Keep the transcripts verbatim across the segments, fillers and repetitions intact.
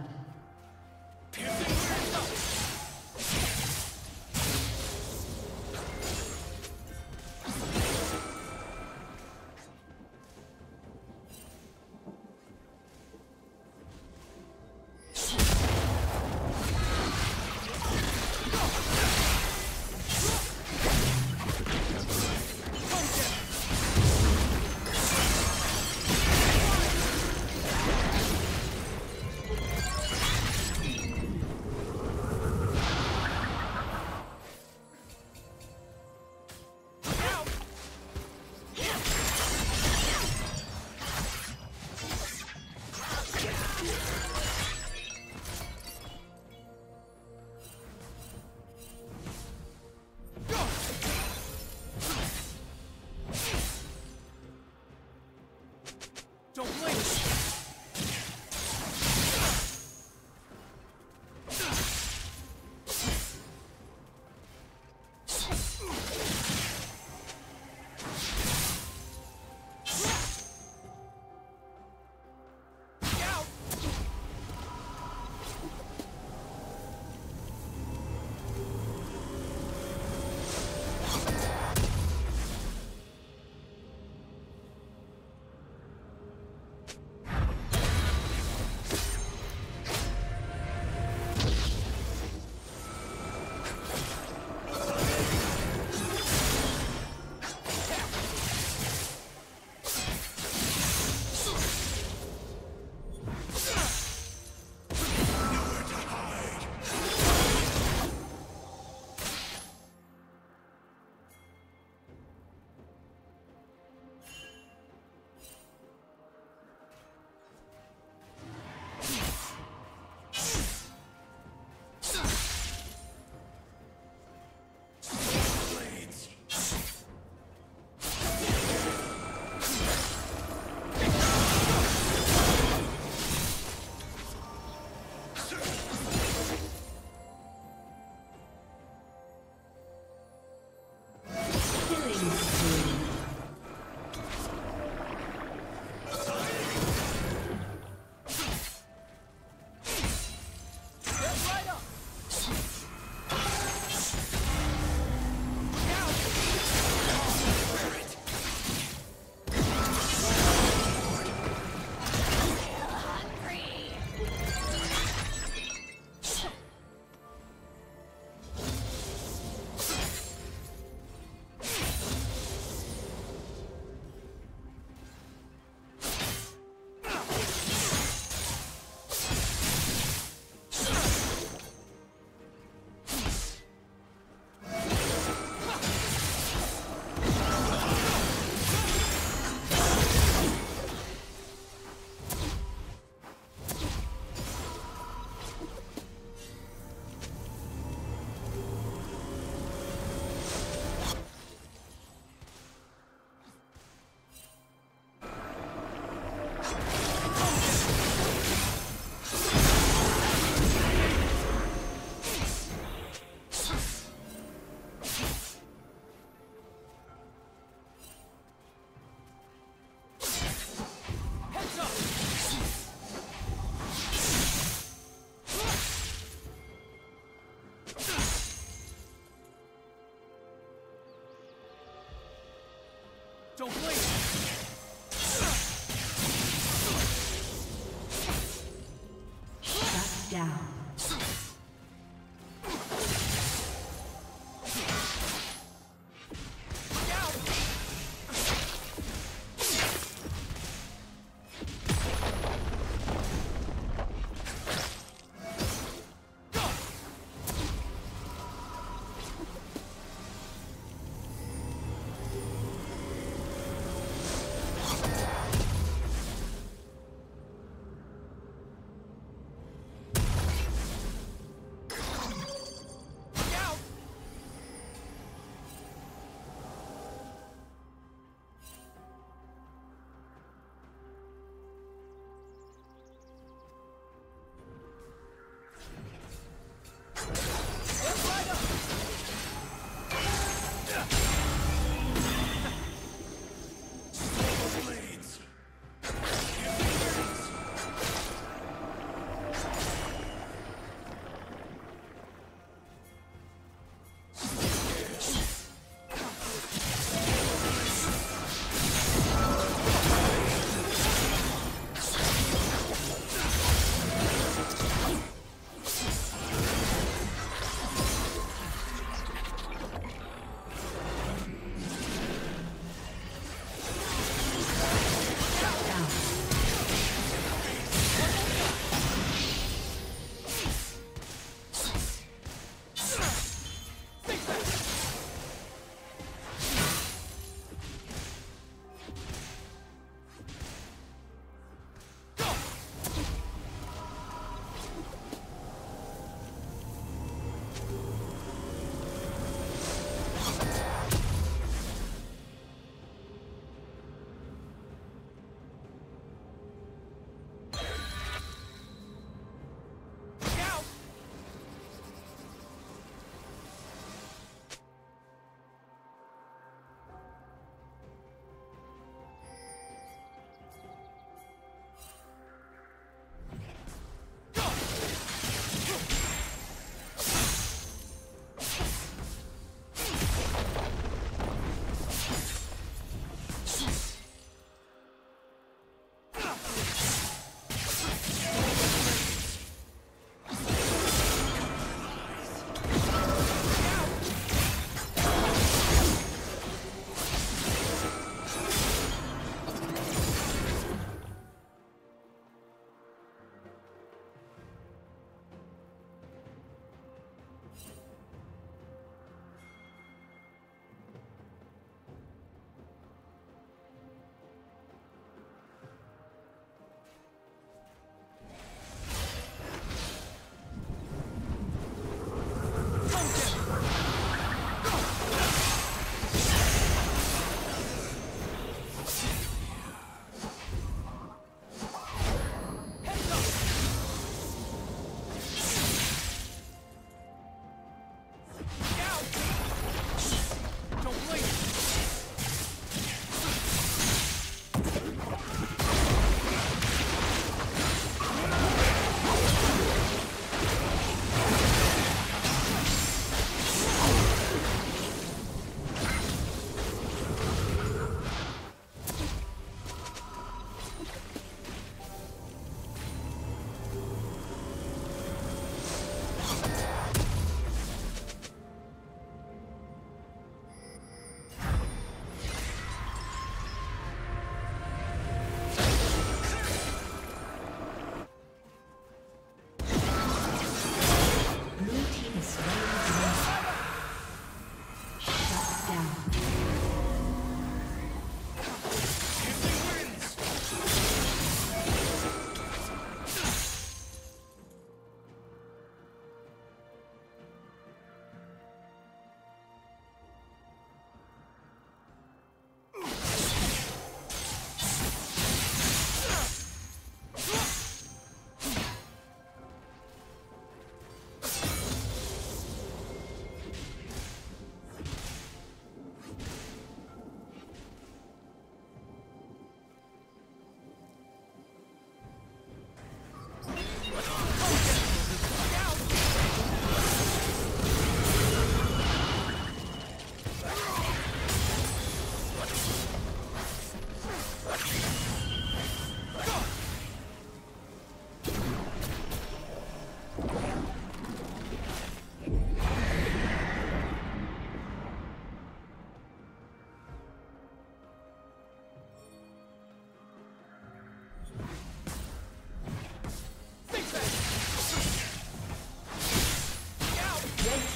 Don't blink!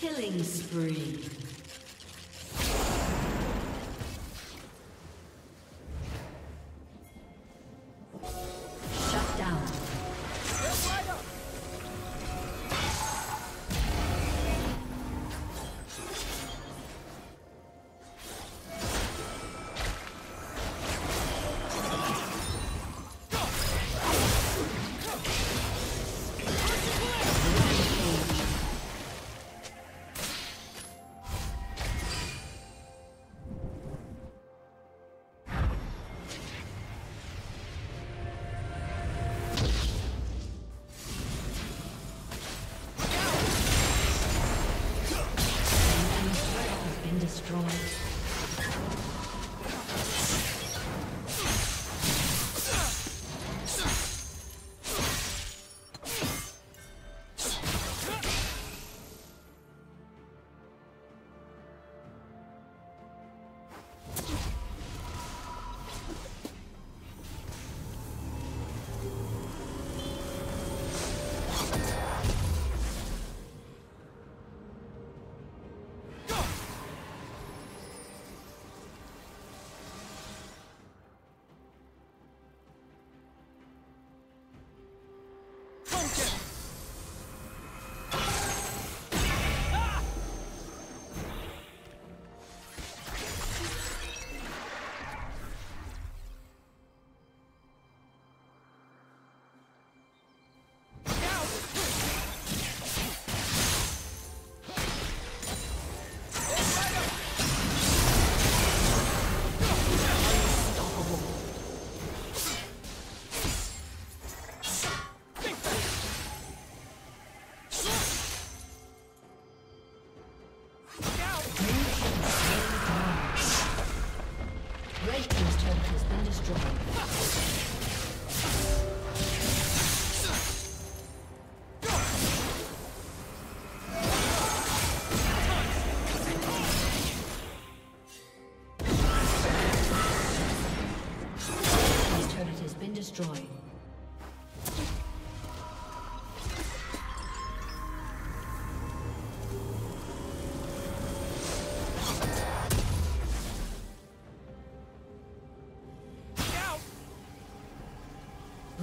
Killing spree. Shut down. Destroyed.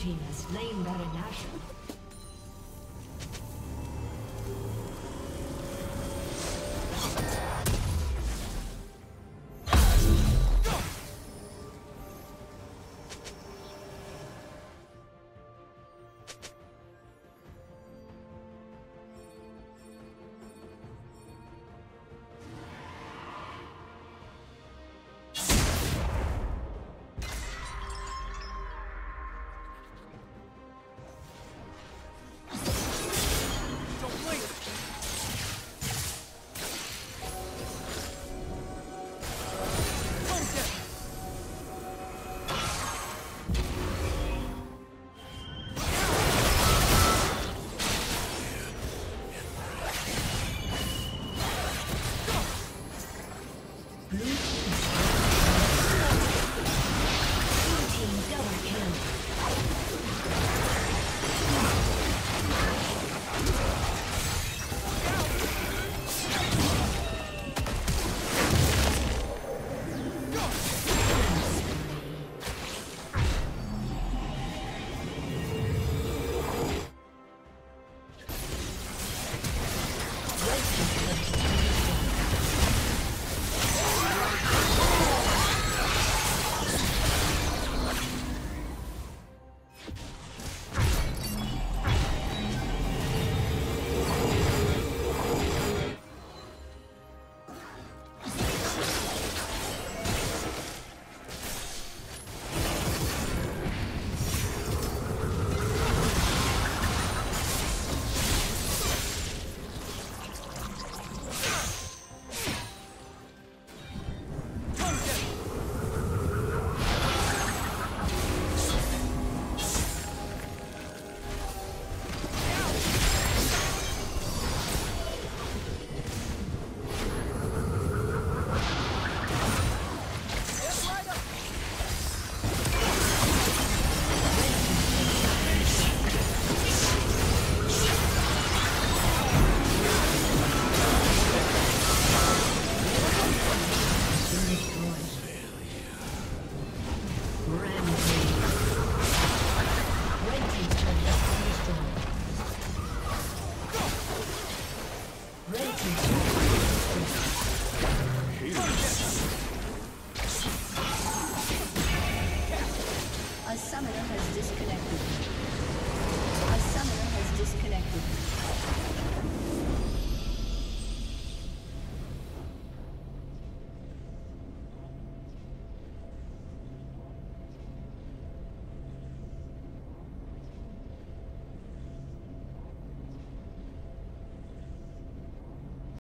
Team has slain Baron Nashor.